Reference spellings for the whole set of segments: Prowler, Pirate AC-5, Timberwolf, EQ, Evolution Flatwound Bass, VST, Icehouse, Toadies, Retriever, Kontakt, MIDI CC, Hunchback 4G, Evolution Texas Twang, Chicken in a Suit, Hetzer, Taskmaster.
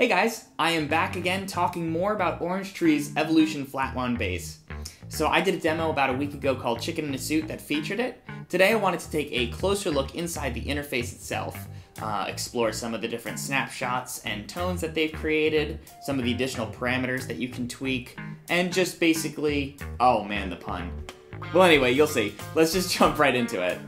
Hey guys, I am back again talking more about Orange Tree's Evolution Flatwound Bass. So I did a demo about a week ago called Chicken in a Suit that featured it. Today I wanted to take a closer look inside the interface itself, explore some of the different snapshots and tones that they've created, some of the additional parameters that you can tweak, and just basically, oh man, the pun. Well anyway, you'll see. Let's just jump right into it.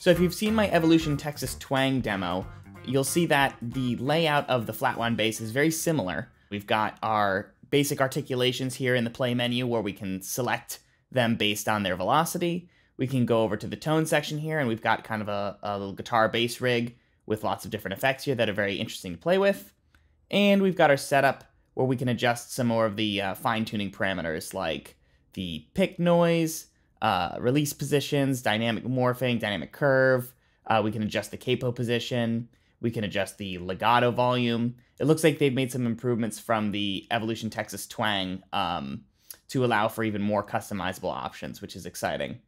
So if you've seen my Evolution Texas Twang demo, you'll see that the layout of the flatwound bass is very similar. We've got our basic articulations here in the play menu where we can select them based on their velocity. We can go over to the tone section here and we've got kind of a little guitar bass rig with lots of different effects here that are very interesting to play with. And we've got our setup where we can adjust some more of the fine-tuning parameters like the pick noise, release positions, dynamic morphing, dynamic curve. We can adjust the capo position. We can adjust the legato volume. It looks like they've made some improvements from the Evolution Texas Twang to allow for even more customizable options, which is exciting.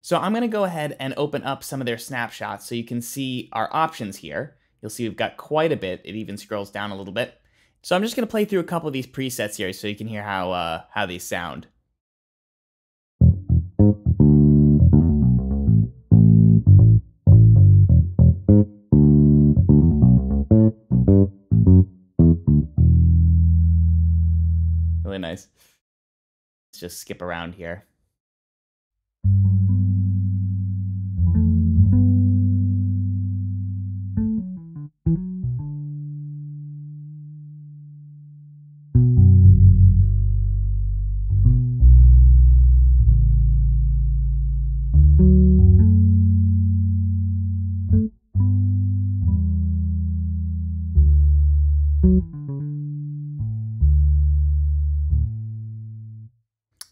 So I'm going to go ahead and open up some of their snapshots so you can see our options here. You'll see we've got quite a bit. It even scrolls down a little bit. So I'm just going to play through a couple of these presets here so you can hear how these sound. Really nice. Let's just skip around here.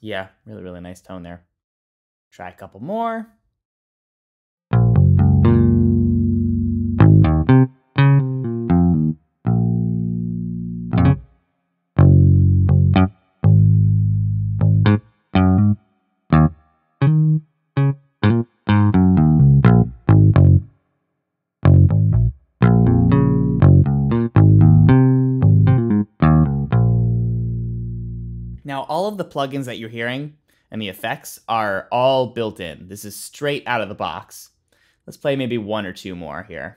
Yeah, really, really nice tone there. Try a couple more. Now, all of the plugins that you're hearing and the effects are all built in. This is straight out of the box. Let's play maybe one or two more here.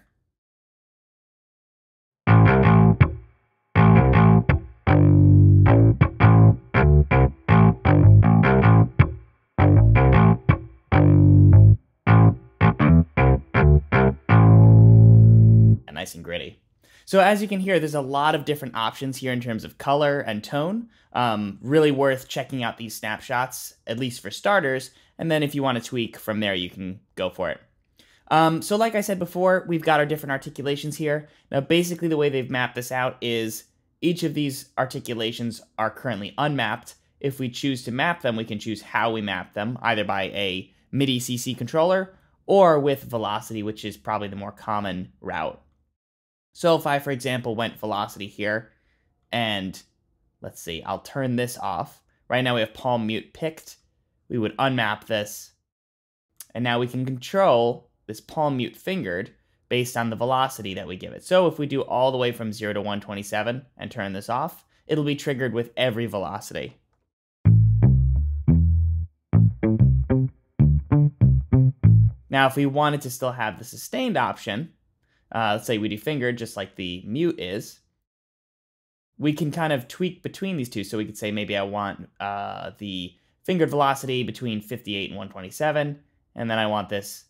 And nice and gritty. So as you can hear, there's a lot of different options here in terms of color and tone. Really worth checking out these snapshots, at least for starters. And then if you want to tweak from there, you can go for it. So like I said before, we've got our different articulations here. Now, basically the way they've mapped this out is each of these articulations are currently unmapped. If we choose to map them, we can choose how we map them, either by a MIDI CC controller or with velocity, which is probably the more common route. So if I, for example, went velocity here, and let's see, I'll turn this off. Right now we have palm mute picked. We would unmap this, and now we can control this palm mute fingered based on the velocity that we give it. So if we do all the way from 0 to 127 and turn this off, it'll be triggered with every velocity. Now, if we wanted to still have the sustained option, let's say we do finger, just like the mute is, we can kind of tweak between these two. So we could say maybe I want the fingered velocity between 58 and 127, and then I want this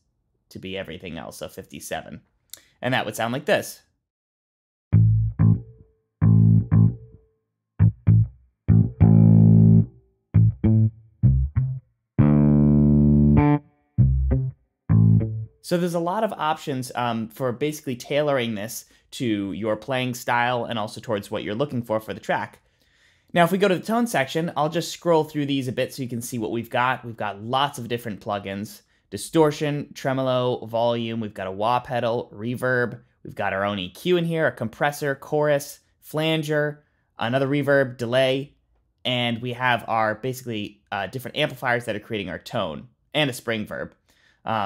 to be everything else, so 57. And that would sound like this. So there's a lot of options for basically tailoring this to your playing style and also towards what you're looking for the track. Now, if we go to the tone section, I'll just scroll through these a bit so you can see what we've got. We've got lots of different plugins: distortion, tremolo, volume. We've got a wah pedal, reverb. We've got our own EQ in here, a compressor, chorus, flanger, another reverb, delay, and we have our basically different amplifiers that are creating our tone and a spring verb.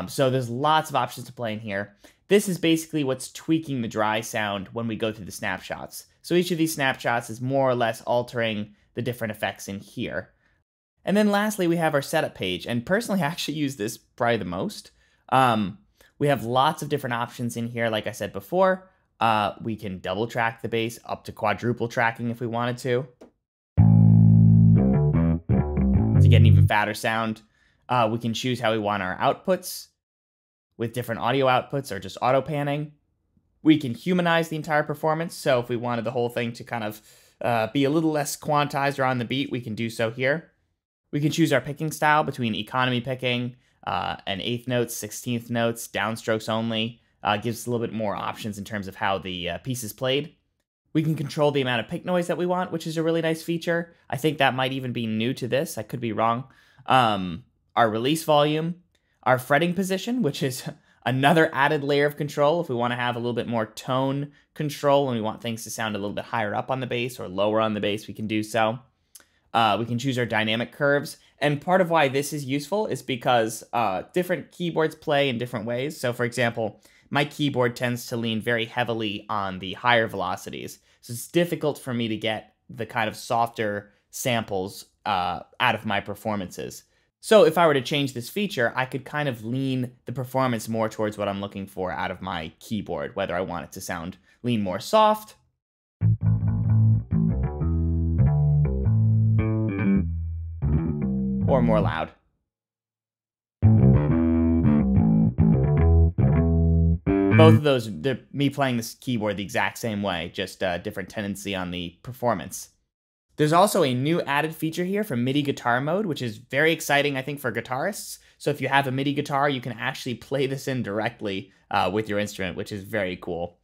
So there's lots of options to play in here. This is basically what's tweaking the dry sound when we go through the snapshots. So each of these snapshots is more or less altering the different effects in here. And then lastly, we have our setup page. And personally, I actually use this probably the most. We have lots of different options in here. Like I said before, we can double track the bass up to quadruple tracking if we wanted to get an even fatter sound. We can choose how we want our outputs with different audio outputs or just auto panning. We can humanize the entire performance. So if we wanted the whole thing to kind of be a little less quantized or on the beat, we can do so here. We can choose our picking style between economy picking and 8th notes, 16th notes, downstrokes only. Gives us a little bit more options in terms of how the piece is played. We can control the amount of pick noise that we want, which is a really nice feature. I think that might even be new to this. I could be wrong. Our release volume, our fretting position, which is another added layer of control if we want to have a little bit more tone control and we want things to sound a little bit higher up on the bass or lower on the bass, we can do so. We can choose our dynamic curves. And part of why this is useful is because different keyboards play in different ways. So for example, my keyboard tends to lean very heavily on the higher velocities. So it's difficult for me to get the kind of softer samples out of my performances. So if I were to change this feature, I could kind of lean the performance more towards what I'm looking for out of my keyboard, whether I want it to lean more soft, or more loud. Both of those, they're me playing this keyboard the exact same way, just a different tendency on the performance. There's also a new added feature here for MIDI guitar mode, which is very exciting, I think, for guitarists. So if you have a MIDI guitar, you can actually play this in directly with your instrument, which is very cool.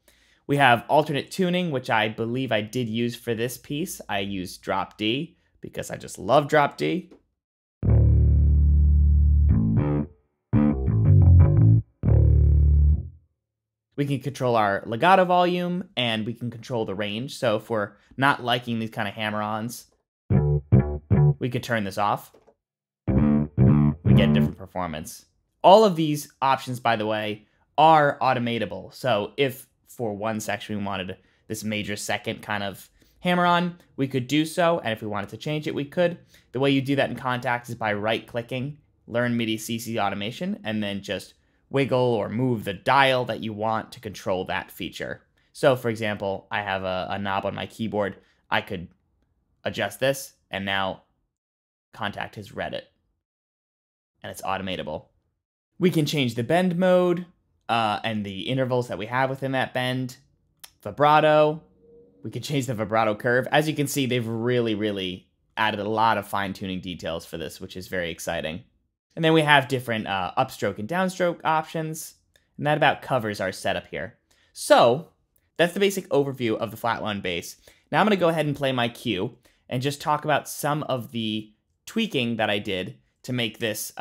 We have alternate tuning, which I believe I did use for this piece. I used drop D because I just love drop D. We can control our legato volume, and we can control the range. So if we're not liking these kind of hammer-ons, we could turn this off. We get different performance. All of these options, by the way, are automatable. So if for one section we wanted this major second kind of hammer-on, we could do so. And if we wanted to change it, we could. The way you do that in Kontakt is by right-clicking, Learn MIDI CC Automation, and then just wiggle or move the dial that you want to control that feature. So for example, I have a knob on my keyboard. I could adjust this, and now Kontakt has read it and it's automatable. We can change the bend mode and the intervals that we have within that bend. Vibrato, we can change the vibrato curve. As you can see, they've really, really added a lot of fine-tuning details for this, which is very exciting. And then we have different upstroke and downstroke options, and that about covers our setup here. So that's the basic overview of the Flatwound Bass. Now I'm going to go ahead and play my cue and just talk about some of the tweaking that I did to make this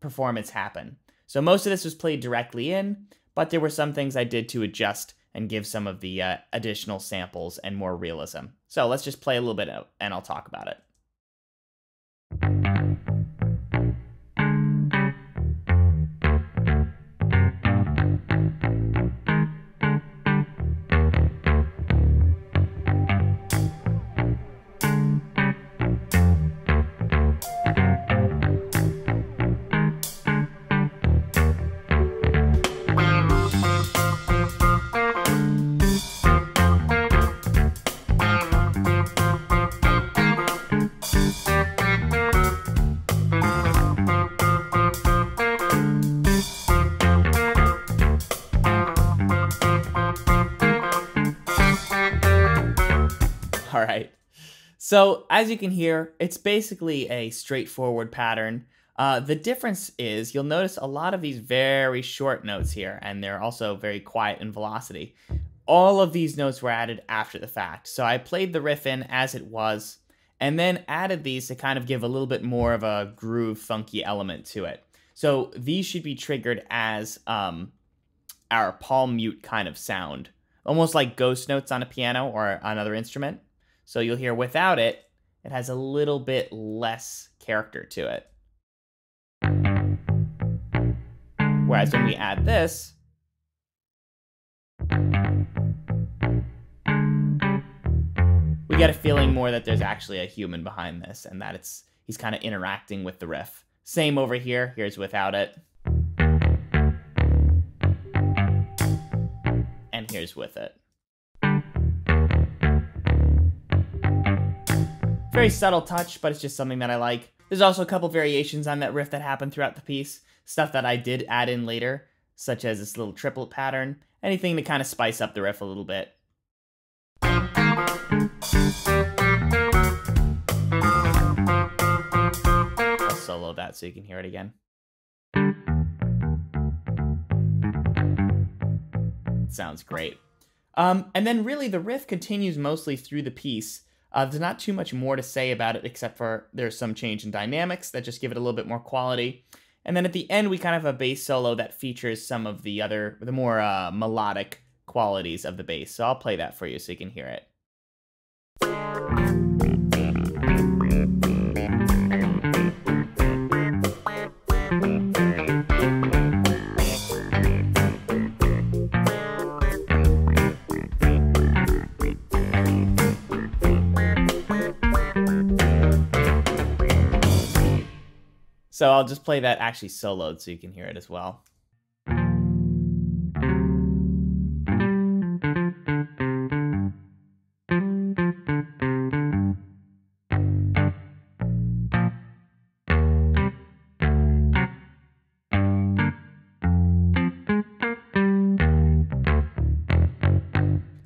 performance happen. So most of this was played directly in, but there were some things I did to adjust and give some of the additional samples and more realism. So let's just play a little bit out, and I'll talk about it. So as you can hear, it's basically a straightforward pattern. The difference is you'll notice a lot of these very short notes here, and they're also very quiet in velocity. All of these notes were added after the fact. So I played the riff in as it was, and then added these to kind of give a little bit more of a groove, funky element to it. So these should be triggered as our palm mute kind of sound, almost like ghost notes on a piano or another instrument. So you'll hear without it, it has a little bit less character to it. Whereas when we add this, you get a feeling more that there's actually a human behind this and that he's kind of interacting with the riff. Same over here, here's without it. And here's with it. Very subtle touch, but it's just something that I like. There's also a couple variations on that riff that happen throughout the piece, stuff that I did add in later, such as this little triplet pattern, anything to kind of spice up the riff a little bit. I'll solo that so you can hear it again. It sounds great. And then really the riff continues mostly through the piece. There's not too much more to say about it except for there's some change in dynamics that just give it a little bit more quality. And then at the end, we kind of have a bass solo that features some of the more melodic qualities of the bass. So I'll play that for you so you can hear it. So I'll just play that actually soloed so you can hear it as well.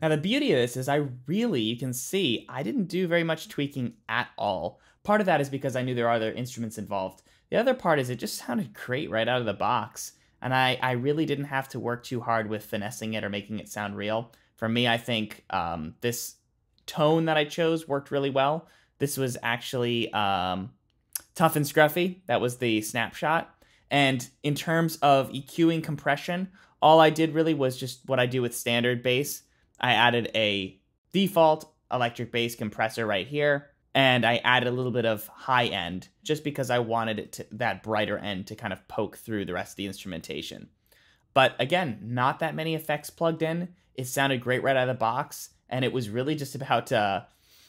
Now the beauty of this is you can see, I didn't do very much tweaking at all. Part of that is because I knew there are other instruments involved. The other part is it just sounded great right out of the box, and I really didn't have to work too hard with finessing it or making it sound real. For me, I think this tone that I chose worked really well. This was actually Tough and Scruffy. That was the snapshot. And in terms of EQing compression, all I did really was just what I do with standard bass. I added a default electric bass compressor right here. And I added a little bit of high end just because I wanted it to, that brighter end to kind of poke through the rest of the instrumentation. But again, not that many effects plugged in. It sounded great right out of the box. And it was really just about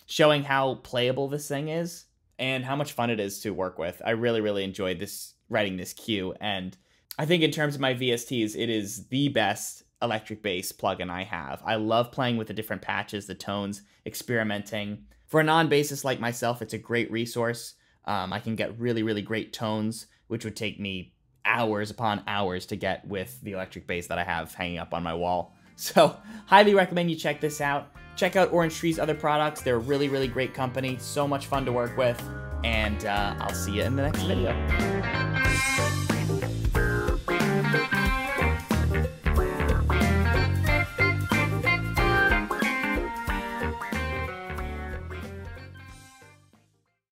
showing how playable this thing is and how much fun it is to work with. I really, really enjoyed writing this cue. And I think in terms of my VSTs, it is the best electric bass plugin I have. I love playing with the different patches, the tones, experimenting. For a non-bassist like myself, it's a great resource. I can get really, really great tones, which would take me hours upon hours to get with the electric bass that I have hanging up on my wall. So highly recommend you check this out. Check out Orange Tree's other products. They're a really, really great company. So much fun to work with. And I'll see you in the next video.